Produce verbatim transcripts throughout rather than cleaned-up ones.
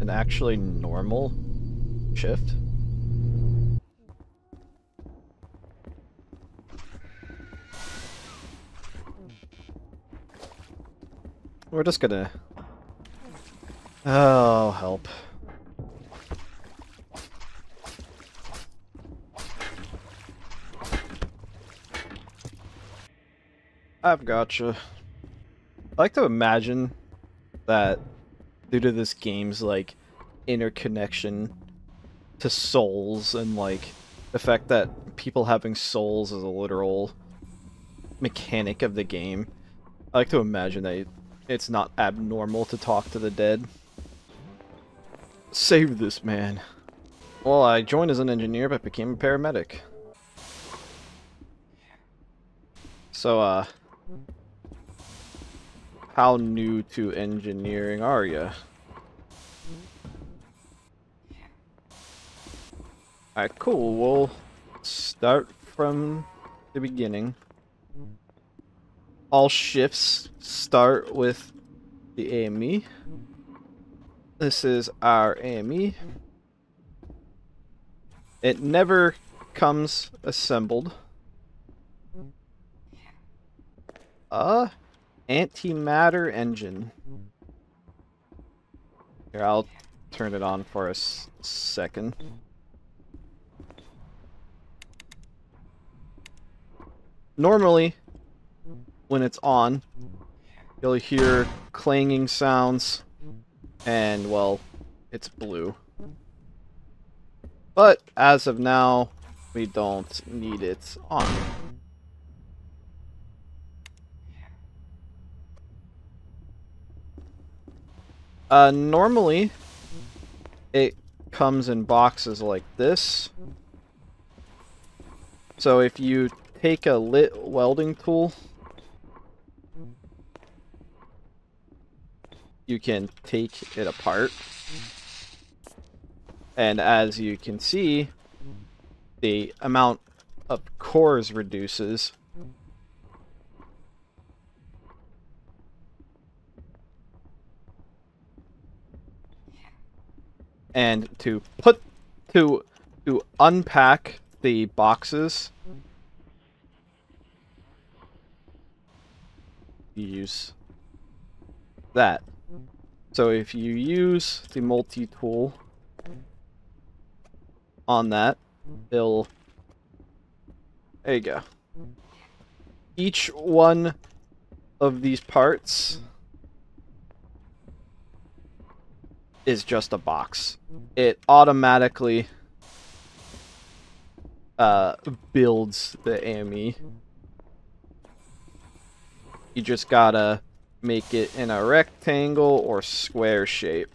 an actually normal shift? We're just gonna... Oh, help. I've gotcha. I like to imagine that due to this game's, like, interconnection to souls and, like, the fact that people having souls is a literal mechanic of the game, I like to imagine that it's not abnormal to talk to the dead. Save this man. Well, I joined as an engineer but became a paramedic. So, uh... how new to engineering are you? Alright, cool. We'll start from the beginning. All shifts start with the A M E. This is our A M E. It never comes assembled. Uh... Antimatter engine. Here, I'll turn it on for a s second. Normally, when it's on, you'll hear clanging sounds, and, well, it's blue. But, as of now, we don't need it on. Uh, normally, it comes in boxes like this. So if you take a lit welding tool, you can take it apart. And as you can see, the amount of cores reduces. And to put to to unpack the boxes, you use that. So if you use the multi-tool on that, it'll, there you go. Each one of these parts is just a box. It automatically uh, builds the A M E. You just gotta make it in a rectangle or square shape.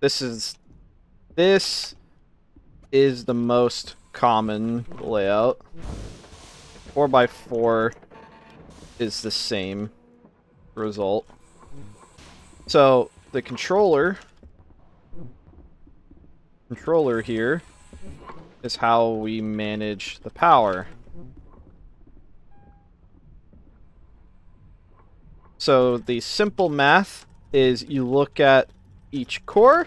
This is this is the most common layout. four by four is the same result. So the controller controller here is how we manage the power. So the simple math is you look at each core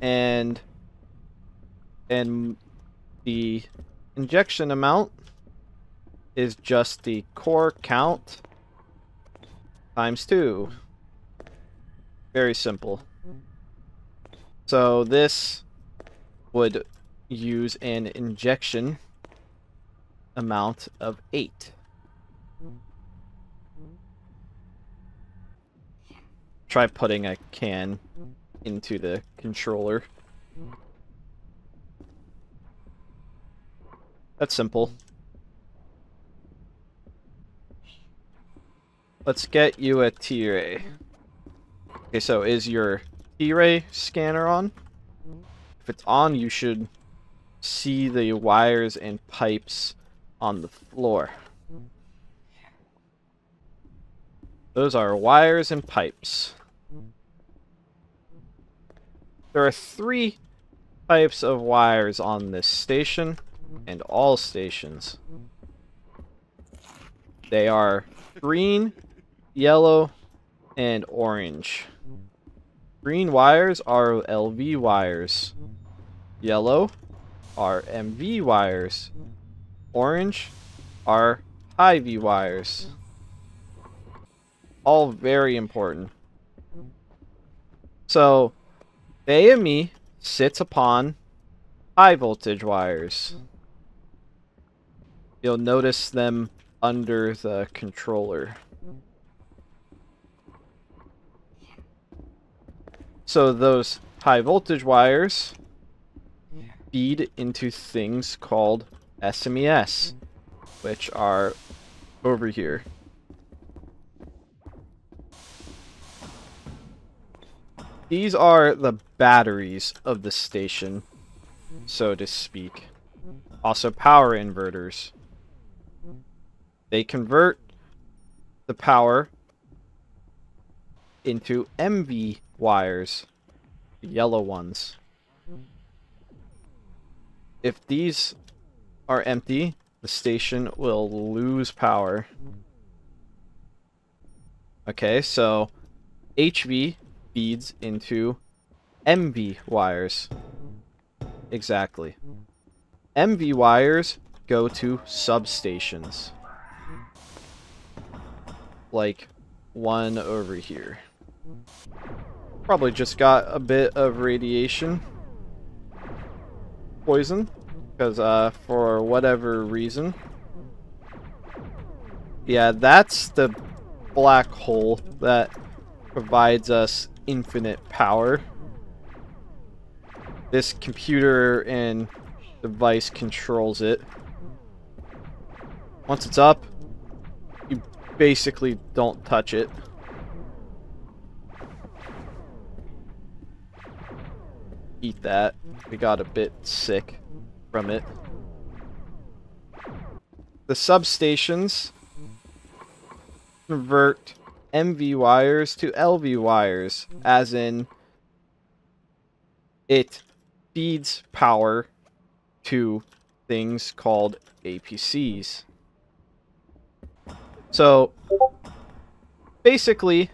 and and the injection amount is just the core count times two. Very simple. So this would use an injection amount of eight. Try putting a can into the controller. That's simple. Let's get you a T ray. Okay, so is your T ray scanner on? If it's on, you should see the wires and pipes on the floor. Those are wires and pipes. There are three types of wires on this station and all stations. They are green, yellow, and orange. Green wires are L V wires. Yellow are M V wires. Orange are I V wires. All very important. So, A M E sits upon high voltage wires. You'll notice them under the controller. So those high voltage wires feed into things called S M E S, which are over here. These are the batteries of the station, so to speak. Also power inverters. They convert the power into M V wires, the yellow ones. If these are empty, the station will lose power. Okay, so H V feeds into M V wires. Exactly. M V wires go to substations. Like one over here. Probably just got a bit of radiation poison because uh, for whatever reason. Yeah, that's the black hole that provides us infinite power. This computer and device controls it. Once it's up, you basically don't touch it. Eat that. We got a bit sick from it. The substations convert M V wires to L V wires, as in it feeds power to things called A P Cs. So basically,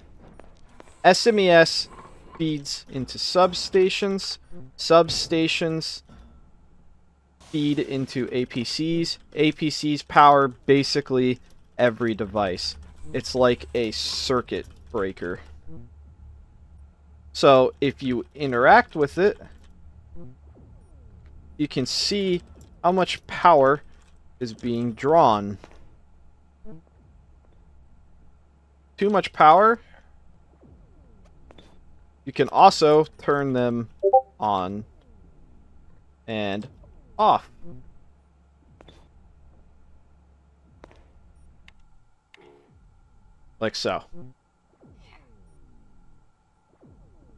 S M E S feeds into substations, substations feed into A P Cs, A P Cs power basically every device. It's like a circuit breaker. So if you interact with it, you can see how much power is being drawn. Too much power. You can also turn them on and off. Like so.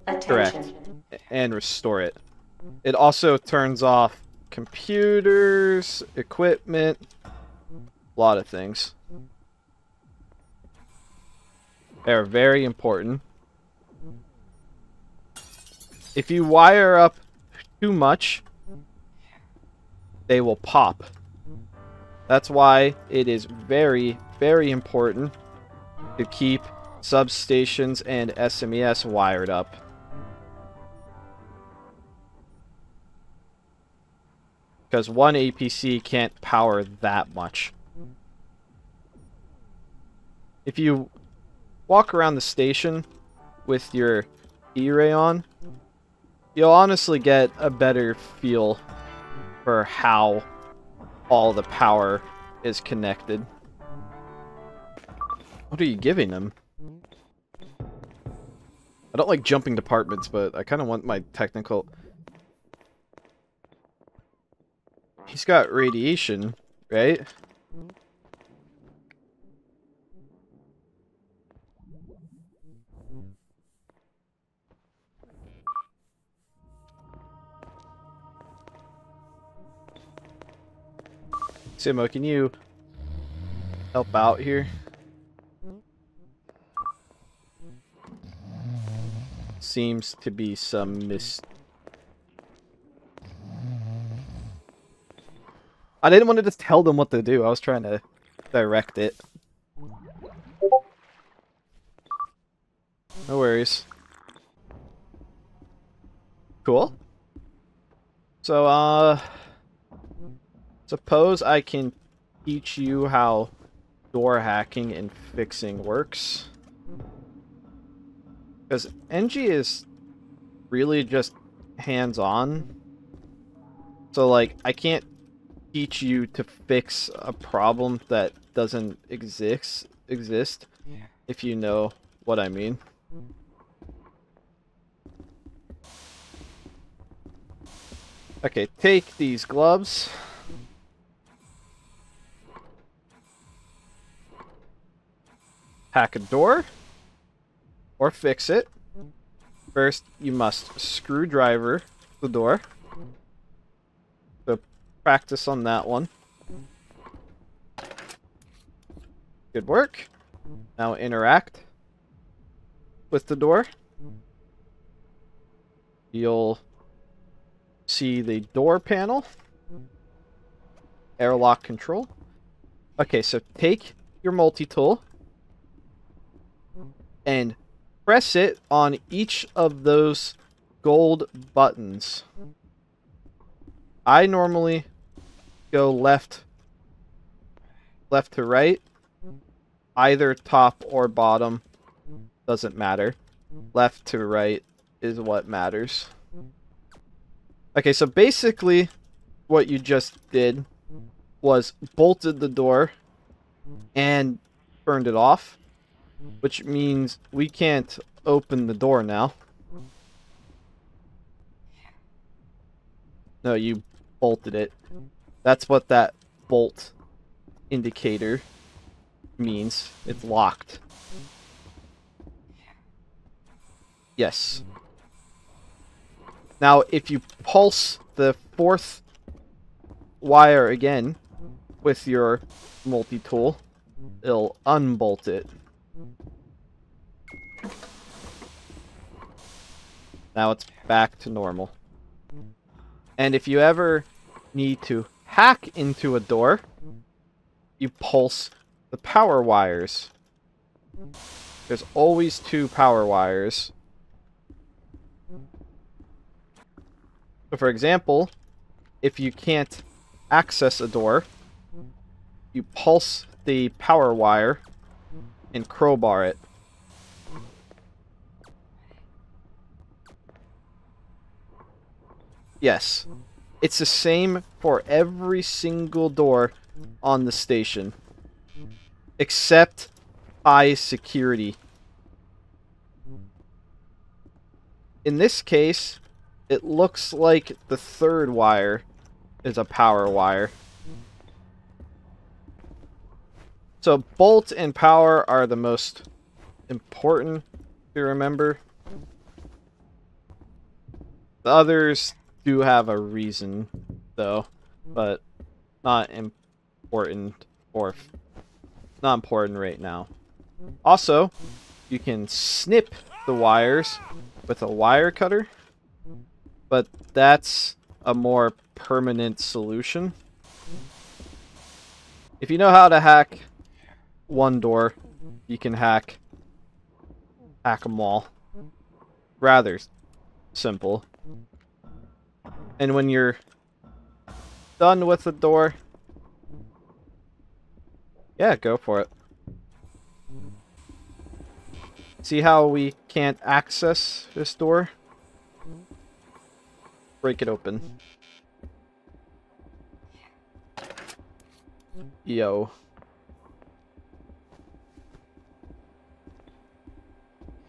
Attention. Correct. And restore it. It also turns off computers, equipment, a lot of things. They're very important. If you wire up too much, they will pop. That's why it is very, very important to keep substations and S M E S wired up. Because one A P C can't power that much. If you walk around the station with your E-ray on, you'll honestly get a better feel for how all the power is connected. What are you giving them? I don't like jumping departments, but I kind of want my technical... He's got radiation, right? Simo, can you help out here? Seems to be some mis... I didn't want to just tell them what to do. I was trying to direct it. No worries. Cool. So, uh... suppose I can teach you how door hacking and fixing works. Because N G is really just hands-on. So, like, I can't teach you to fix a problem that doesn't exist, exist if you know what I mean. Okay, take these gloves. Hack a door. Or fix it. First, you must screwdriver the door. So practice on that one. Good work. Now interact with the door. You'll see the door panel. Airlock control. Okay, so take your multi-tool and press it on each of those gold buttons. I normally go left, left to right, either top or bottom, doesn't matter. Left to right is what matters. Okay, so basically what you just did was bolted the door and burned it off. Which means we can't open the door now. No, you bolted it. That's what that bolt indicator means. It's locked. Yes. Now, if you pulse the fourth wire again with your multi-tool, it'll unbolt it. Now it's back to normal. And if you ever need to hack into a door, you pulse the power wires. There's always two power wires. So for example, if you can't access a door, you pulse the power wire and crowbar it. Yes. It's the same for every single door on the station. Except high security. In this case, it looks like the third wire is a power wire. So bolt and power are the most important to remember. The others do have a reason, though, but not important or not important right now. Also, you can snip the wires with a wire cutter, but that's a more permanent solution. If you know how to hack one door, you can hack hack them all. Rather simple. And when you're done with the door, yeah, go for it. See how we can't access this door? Break it open. Yo.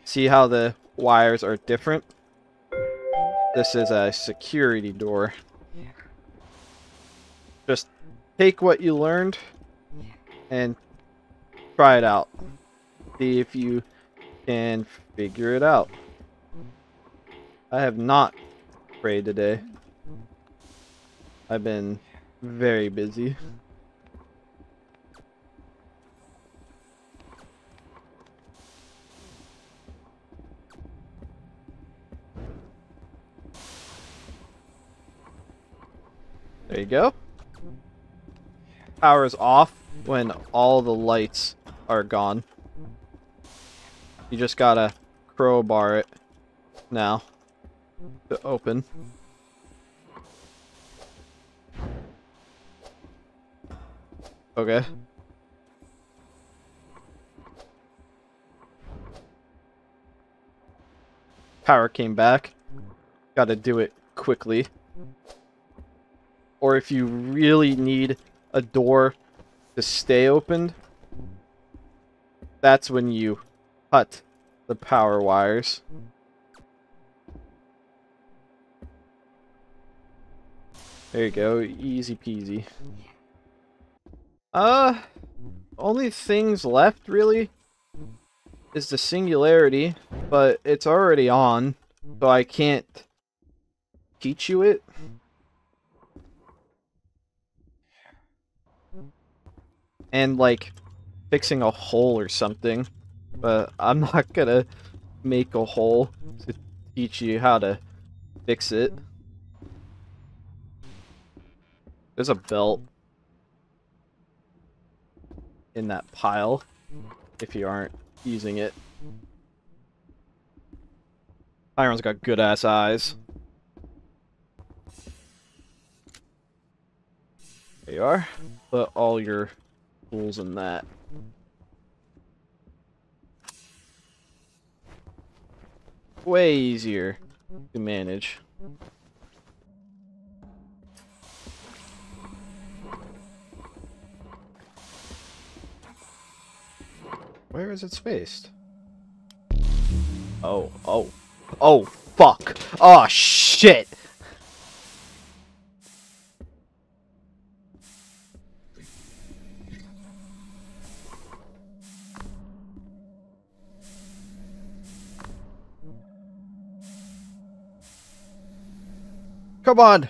See how the wires are different? This is a security door. Just take what you learned and try it out. See if you can figure it out. I have not prayed today. I've been very busy. There you go. Power's off when all the lights are gone. You just gotta crowbar it now to open. Okay. Power came back. Gotta do it quickly. Or if you really need a door to stay opened, that's when you cut the power wires. There you go. Easy peasy. Uh, only things left, really, is the singularity, but it's already on, so I can't teach you it. And, like, fixing a hole or something, but I'm not gonna make a hole to teach you how to fix it. There's a belt in that pile if you aren't using it. Iron's got good ass eyes. There you are. Put all your tools in that. Way easier to manage. Where is it spaced? Oh, oh. Oh, fuck. Oh, shit. Come on.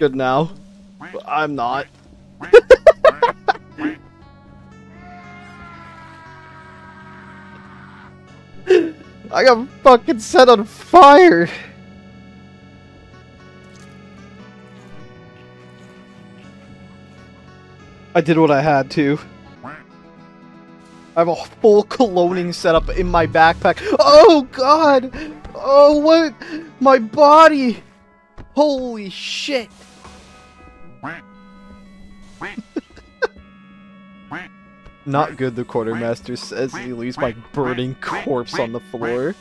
Good now. But I'm not. I got fucking set on fire! I did what I had to. I have a full cloning setup in my backpack. Oh god! Oh what? My body! Holy shit! Not good, the quartermaster says he leaves my burning corpse on the floor.